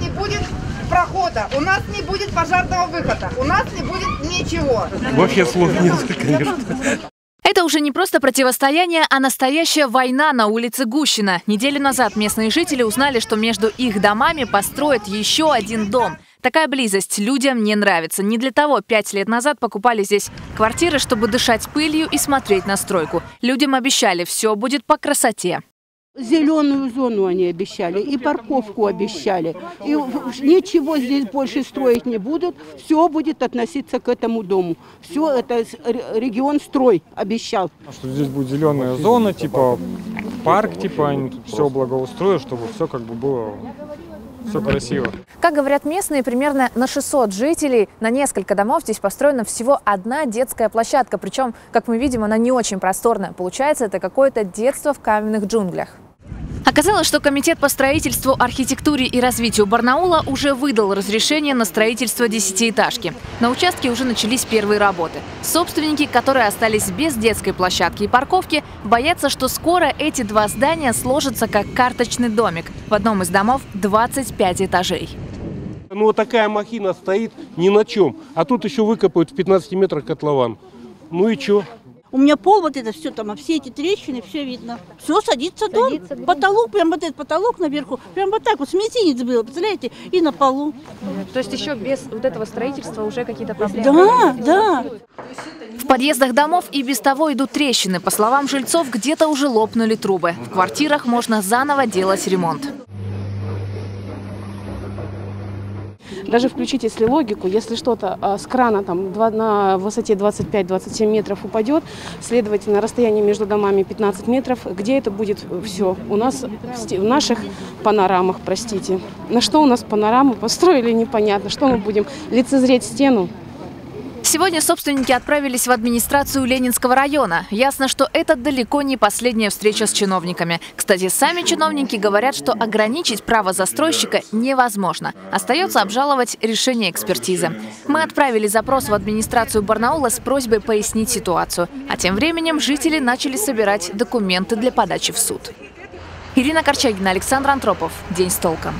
не будет прохода, у нас не будет пожарного выхода, у нас не будет ничего. Вообще слов нет, конечно. Это уже не просто противостояние, а настоящая война на улице Гущина. Неделю назад местные жители узнали, что между их домами построят еще один дом. Такая близость людям не нравится. Не для того 5 лет назад покупали здесь квартиры, чтобы дышать пылью и смотреть на стройку. Людям обещали, все будет по красоте. Зеленую зону они обещали, и парковку обещали. И ничего здесь больше строить не будут, все будет относиться к этому дому. Все это регионстрой обещал. Что здесь будет зеленая зона, типа парк, типа они тут все благоустроят, чтобы все как бы было... Все красиво. Как говорят местные, примерно на 600 жителей, на несколько домов здесь построена всего одна детская площадка. Причем, как мы видим, она не очень просторная. Получается, это какое-то детство в каменных джунглях. Оказалось, что комитет по строительству, архитектуре и развитию Барнаула уже выдал разрешение на строительство 10-этажки. На участке уже начались первые работы. Собственники, которые остались без детской площадки и парковки, боятся, что скоро эти два здания сложатся как карточный домик. В одном из домов 25 этажей. Ну вот такая махина стоит ни на чем, а тут еще выкопают в 15 метрах котлован. Ну и че? У меня пол, вот это все там, все эти трещины, все видно. Все, садится дом, потолок, прям вот этот потолок наверху, прям вот так вот, с мизинец был, представляете, и на полу. То есть еще без вот этого строительства уже какие-то проблемы? Да, да. В подъездах домов и без того идут трещины. По словам жильцов, где-то уже лопнули трубы. В квартирах можно заново делать ремонт. Даже включить, если логику, если что-то с крана там, на высоте 25-27 метров упадет, следовательно, расстояние между домами 15 метров, где это будет все? У нас, в наших панорамах, простите. На что у нас панораму построили, непонятно. Что мы будем лицезреть стену? Сегодня собственники отправились в администрацию Ленинского района. Ясно, что это далеко не последняя встреча с чиновниками. Кстати, сами чиновники говорят, что ограничить право застройщика невозможно. Остается обжаловать решение экспертизы. Мы отправили запрос в администрацию Барнаула с просьбой пояснить ситуацию. А тем временем жители начали собирать документы для подачи в суд. Ирина Корчагина, Александр Антропов. День с толком.